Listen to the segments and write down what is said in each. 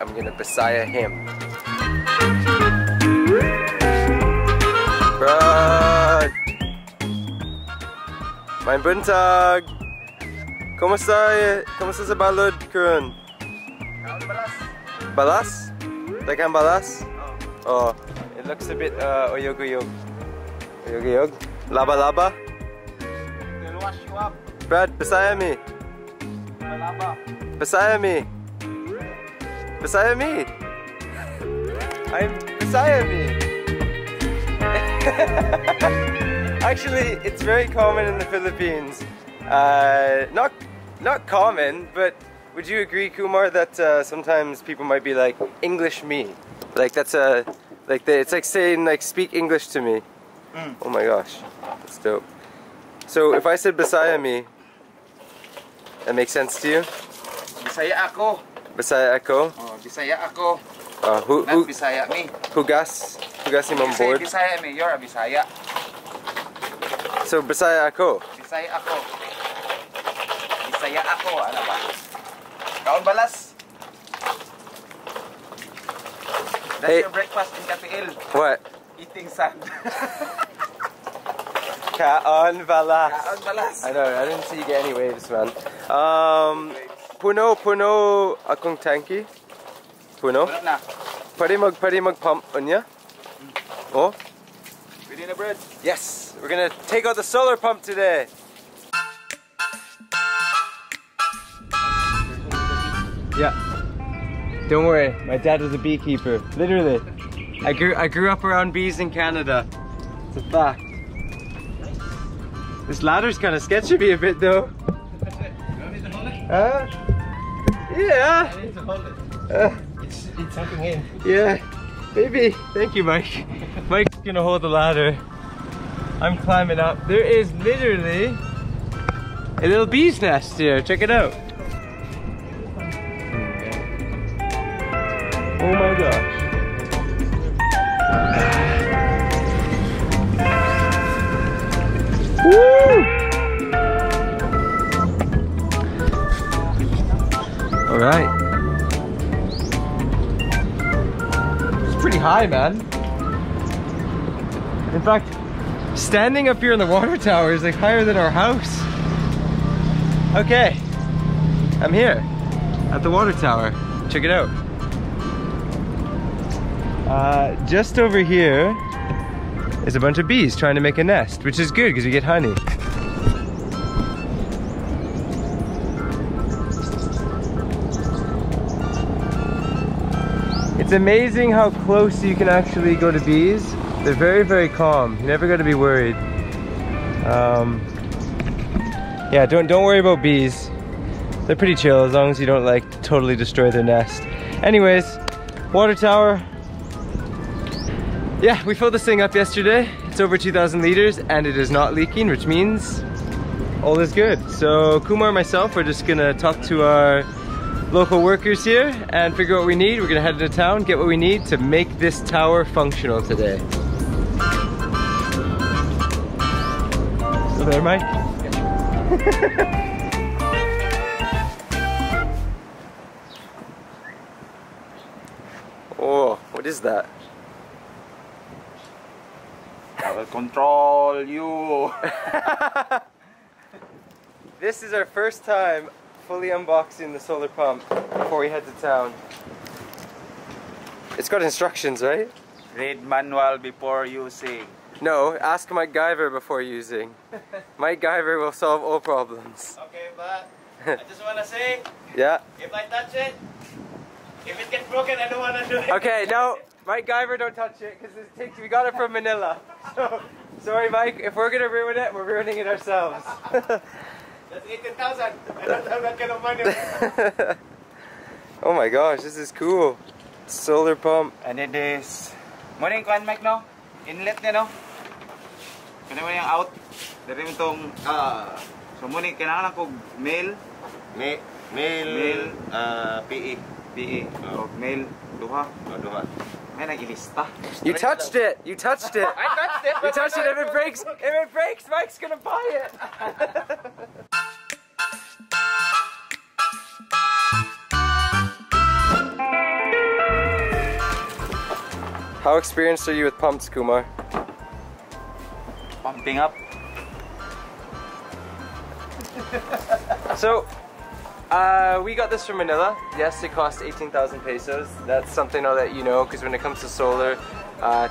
I'm gonna Bisaya him. Brad! Mein Buntag! Kumusta sa balod, Kun? Balas. Balas? Takan balas? Oh. It looks a bit oyog-oyog. Oyog-oyog? Laba-laba? They'll wash you up. Brad, Bisaya me. Laba-laba. Bisaya me. Bisaya me. I'm Bisaya me. Actually, it's very common in the Philippines. Not common, but would you agree, Kumar, that sometimes people might be like, English me? Like that's a, like they, it's like saying like, speak English to me. Mm. Oh my gosh, that's dope. So if I said Bisaya me, that makes sense to you? Bisaya ako. Bisaya ako. Oh, Bisaya ako. Who Bisaya me. Hugas him on board. Bisaya me, you're a Bisaya. So Bisaya ako. Bisaya ako. Bisaya ako, ano ba? Kaon balas. That's hey. Your breakfast in Cateel. What? Eating sand. Kaon balas. Kaon balas. I know, I didn't see you get any waves, man. Puno akong tanki. Puno? Pwede mag pump unya? Oh? Ready na, Brad? Yes! We're gonna take out the solar pump today. Yeah. Don't worry, my dad was a beekeeper. Literally. I grew up around bees in Canada. It's a fact. This ladder's kinda sketchy me a bit though. You don't need to hold it? Yeah. I need to hold it. It's tucking in. Yeah. Maybe. Thank you, Mike. Mike's gonna hold the ladder. I'm climbing up. There is literally a little bee's nest here. Check it out. Oh my gosh. Woo! All right. It's pretty high, man. In fact, standing up here in the water tower is like higher than our house. Okay, I'm here at the water tower. Check it out. Just over here is a bunch of bees trying to make a nest, which is good because you get honey. It's amazing how close you can actually go to bees. They're very, very calm. You're never gonna be worried. Yeah, don't worry about bees. They're pretty chill as long as you don't like totally destroy their nest. Anyways, water tower. Yeah, we filled this thing up yesterday. It's over 2,000 liters and it is not leaking, which means all is good. So Kumar and myself, we're just gonna talk to our local workers here and figure out what we need. We're gonna head into town, get what we need to make this tower functional today. There, Mike. Oh, what is that? I will control you. This is our first time fully unboxing the solar pump before we head to town. It's got instructions, right? Read manual before using. No, ask Mike Guyver before using. Mike Guyver will solve all problems. Okay, but I just want to say, yeah. If I touch it, if it gets broken, I don't want to do it. Okay, no, Mike Guyver, don't touch it because we got it from Manila. So, sorry, Mike, if we're going to ruin it, we're ruining it ourselves. That's 18,000. I don't have that kind of money. Oh my gosh, this is cool. Solar pump. And it is. Morning, Mike, no? Inlet, you know? Kaya mo yung out. Dari mo itong, so muna, kailangan ako mail, PE. Mail, duha. Duha. May nag-ilista. You touched it! You touched it! I touched it! You touched it! If it breaks, Mike's gonna buy it! How experienced are you with pumps, Kumar? Pumping up. So, we got this from Manila. Yes, it cost 18,000 pesos. That's something I'll let you know, because when it comes to solar,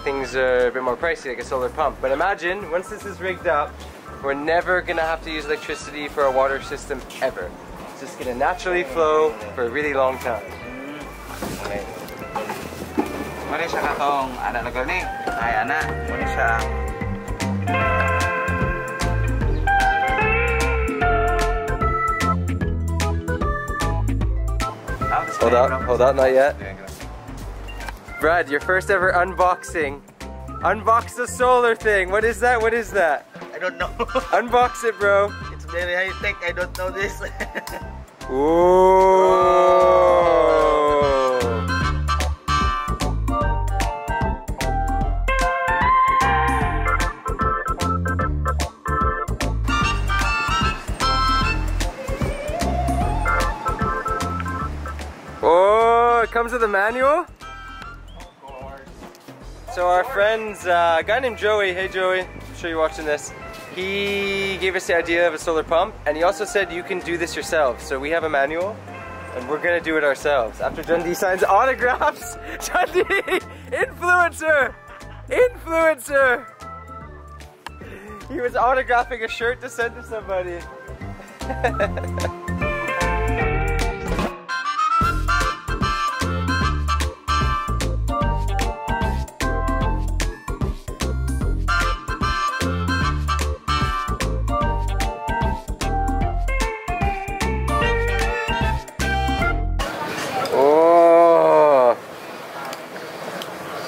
things are a bit more pricey, like a solar pump. But imagine, once this is rigged up, we're never gonna have to use electricity for our water system ever. It's just gonna naturally flow for a really long time. Okay. Hold up, not yet. Brad, your first ever unboxing. Unbox the solar thing. What is that? What is that? I don't know. Unbox it, bro. It's very high tech. I don't know this. Ooh. Oh, it comes with a manual? Of course. So our friends, a guy named Joey. Hey, Joey. I'm sure you're watching this. He gave us the idea of a solar pump, and he also said you can do this yourself. So we have a manual, and we're gonna do it ourselves. After Jun D signs autographs, Jun D, influencer, influencer. He was autographing a shirt to send to somebody.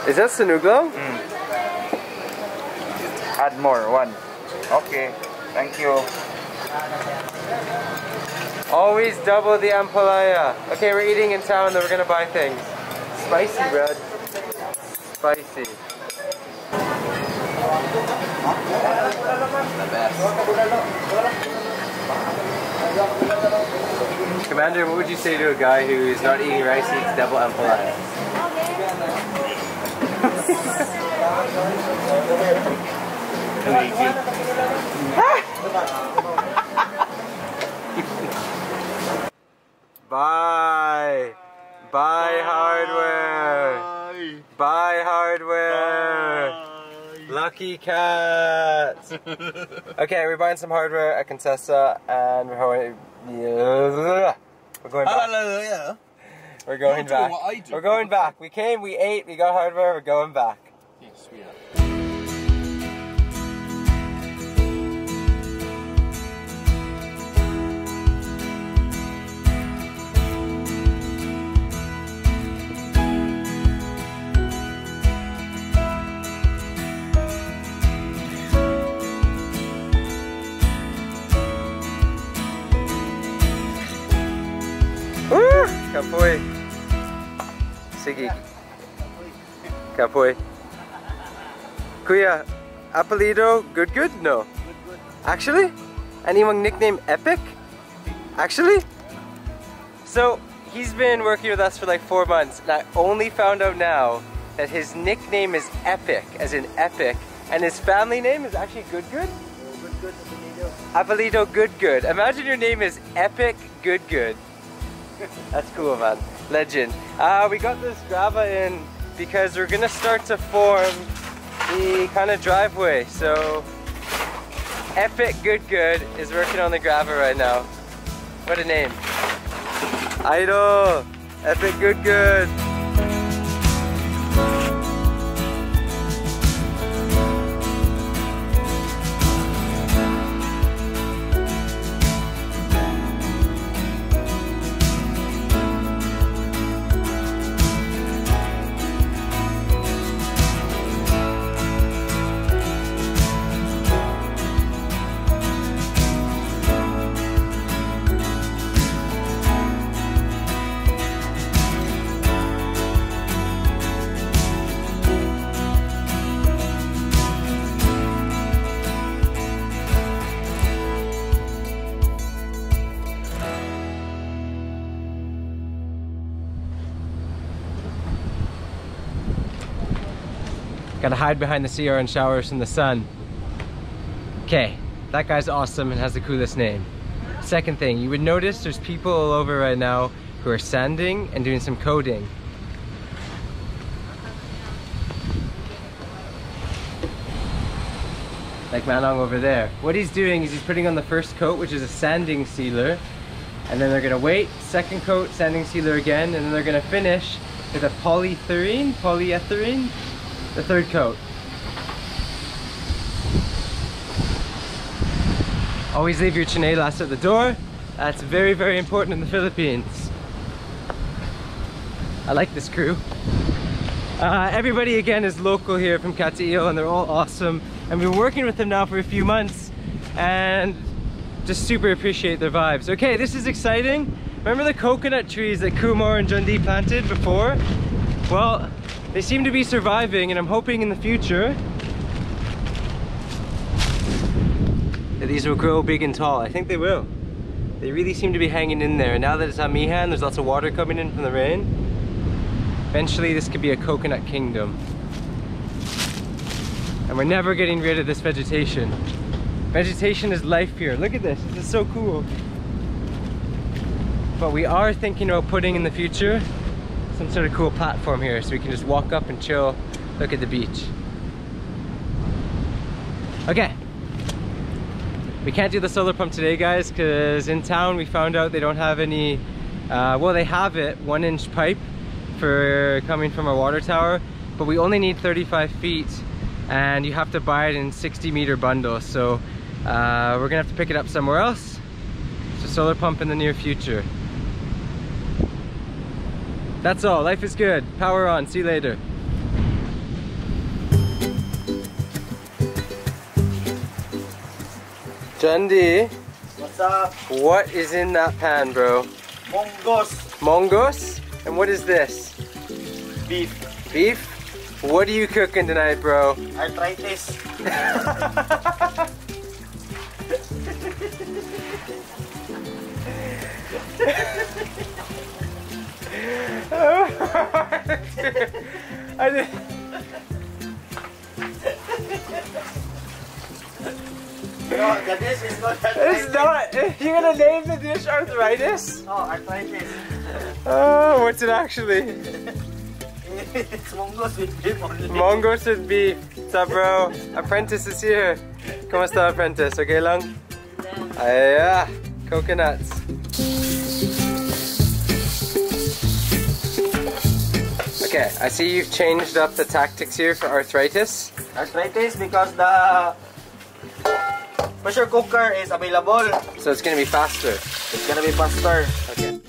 Is that sinuglo? Mm. Add more, one. Okay, thank you. Always double the ampalaya. Okay, we're eating in town, then we're gonna buy things. Spicy, Brad. Spicy. The best. Commander, what would you say to a guy who is not eating rice, he eats double ampalaya? Bye. Bye hardware. Bye hardware. Bye. Lucky cats. Okay, we're buying some hardware at Concessa, and we're going back. We're going back. We're going back. We came, we ate, we got hardware, we're going back. Yes, we are. Kapoy. Sige. Kapoy. Kuya, apelido Good Good? No. Actually? Any mong nickname Epic? Actually? So, he's been working with us for like 4 months, and I only found out now that his nickname is Epic, as in Epic, and his family name is actually Good Good? Good Good, apelido. Apelido Good Good. Imagine your name is Epic Good Good. That's cool, man. Legend. We got this grava in because we're gonna start to form the kind of driveway. So Epic Good Good is working on the grava right now. What a name. Idol. Epic Good Good. Gotta hide behind the sea orange showers in the sun. Okay, that guy's awesome and has the coolest name. Second thing, you would notice there's people all over right now who are sanding and doing some coding. Like Manong over there. What he's doing is he's putting on the first coat, which is a sanding sealer, and then they're gonna wait, second coat, sanding sealer again, and then they're gonna finish with a polyethylene, the third coat. Always leave your chinelas at the door. That's very, very important in the Philippines. I like this crew. Everybody again is local here from Cateel, and they're all awesome. And we've been working with them now for a few months and just super appreciate their vibes. Okay, this is exciting. Remember the coconut trees that Kumar and Jun D planted before? Well, they seem to be surviving, and I'm hoping in the future that these will grow big and tall. I think they will. They really seem to be hanging in there. Now that it's Amihan, there's lots of water coming in from the rain. Eventually this could be a coconut kingdom. And we're never getting rid of this vegetation. Vegetation is life here. Look at this, this is so cool. But we are thinking about putting in the future some sort of cool platform here so we can just walk up and chill, look at the beach. Okay. We can't do the solar pump today, guys, because in town we found out they don't have any, well, they have it, 1-inch pipe for coming from our water tower, but we only need 35 feet. And you have to buy it in 60-meter bundles, so we're gonna have to pick it up somewhere else. So solar pump in the near future. That's all. Life is good. Power on. See you later. Chandi. What's up? What is in that pan, bro? Monggos. Monggos? And what is this? Beef. Beef? What are you cooking tonight, bro? I tried this. No, the dish is not arthritis. It's not. You're gonna name the dish arthritis? No, arthritis. Oh, what's it actually? It's Monggos with beef only. Monggos with beef. What's up, bro? Apprentice is here. Como esta, Apprentice? Okay, lang? Yeah. Coconuts. Okay, I see you've changed up the tactics here for arthritis. Arthritis because the pressure cooker is available. So it's gonna be faster. It's gonna be faster. Okay.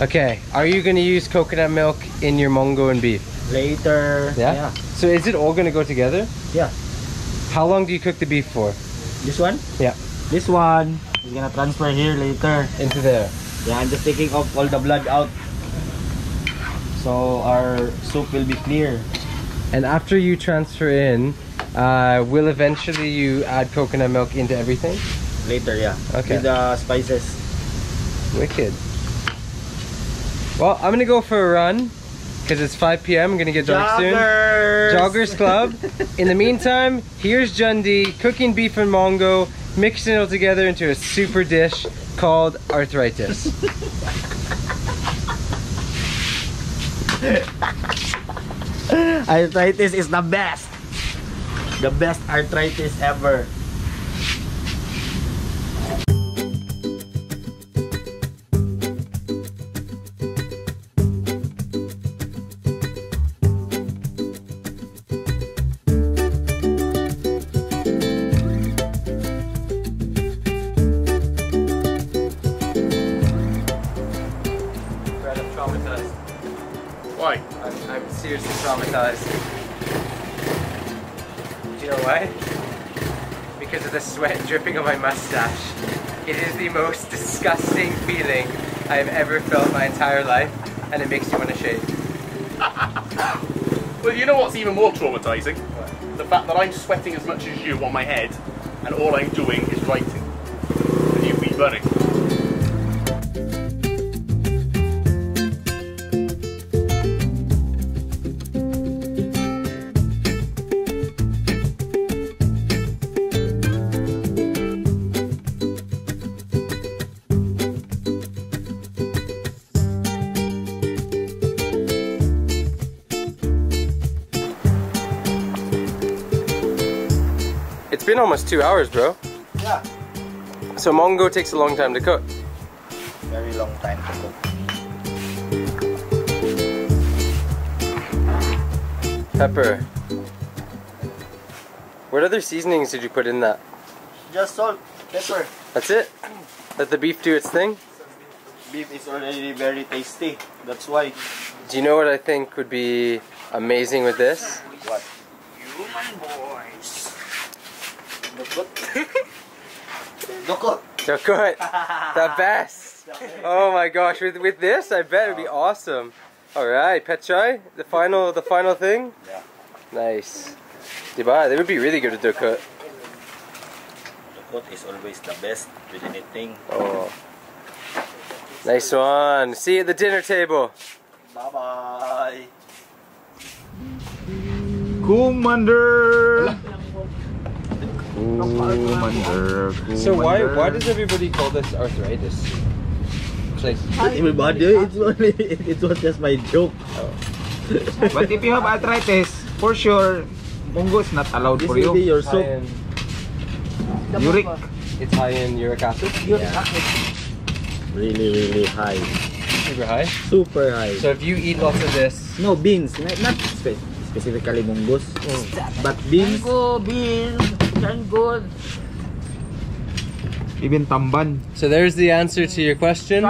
Okay, are you going to use coconut milk in your Monggo and beef? Later. Yeah? So is it all going to go together? Yeah. How long do you cook the beef for? This one? Yeah. This one is going to transfer here later. Into there? Yeah, I'm just taking off all the blood out. So our soup will be clear. And after you transfer in, will eventually you add coconut milk into everything? Later, yeah. Okay. With the spices. Wicked. Well, I'm gonna go for a run because it's 5 p.m. I'm gonna get drunk soon. Joggers Club. In the meantime, here's Jun D cooking beef and Monggo, mixing it all together into a super dish called arthritis. Arthritis is the best. The best arthritis ever. Dripping on my mustache. It is the most disgusting feeling I have ever felt my entire life, and it makes you want to shave. Well, you know what's even more traumatizing? What? The fact that I'm sweating as much as you on my head, and all I'm doing is writing. And you've been running. It's been almost 2 hours, bro. Yeah. So MONGGO takes a long time to cook. Very long time to cook. Pepper. What other seasonings did you put in that? Just salt, pepper. That's it? Let the beef do its thing? Beef is already very tasty, that's why. Do you know what I think would be amazing with this? What? Human boys. Dokot. Dokot. Dokot. The best. Oh my gosh, with this I bet it'd be awesome. Alright, Petchai, the final thing? Yeah. Nice. Diba, they would be really good at Dokot. Dokot is always the best with anything. Oh. Nice one. See you at the dinner table. Bye bye. Commander! So why does everybody call this arthritis? It's like everybody, it was just my joke. Oh. But if you have arthritis, for sure, MONGGO is not allowed this for you. Your soup. Uric. It's high in uric acid. Yeah. Really, really high. Super high. Super high. So if you eat lots of this, no beans, not specifically MONGGOs, but beans. MONGGO beans. Good. Even tamban. So there's the answer to your question.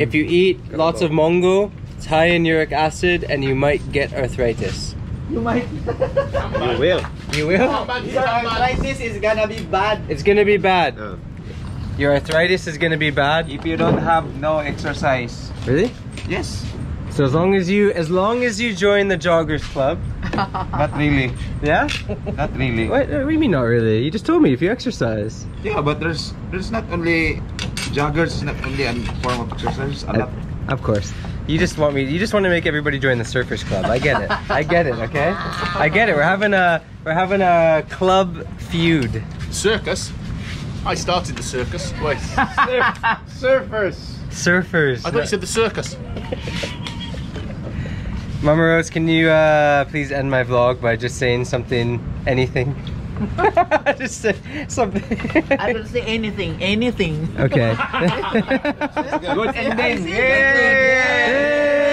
If you eat lots of MONGGO, it's high in uric acid and you might get arthritis. You might. You will. You will? Your arthritis is gonna be bad. It's gonna be bad. Your arthritis is gonna be bad. If you don't have no exercise. Really? Yes. So as long as you join the joggers club. Not really. Yeah? Not really. What do you mean not really? You just told me if you exercise. Yeah, but there's not only joggers, not only a form of exercise, a lot. Of course. You just want to make everybody join the surfers club. I get it. I get it, okay? I get it. We're having a club feud. Circus? I started the circus. Wait. Surfers. Surfers. I thought you said the circus. Mama Rose, can you please end my vlog by just saying something, anything? Just say something. I don't say anything. Okay. Good ending. Yay!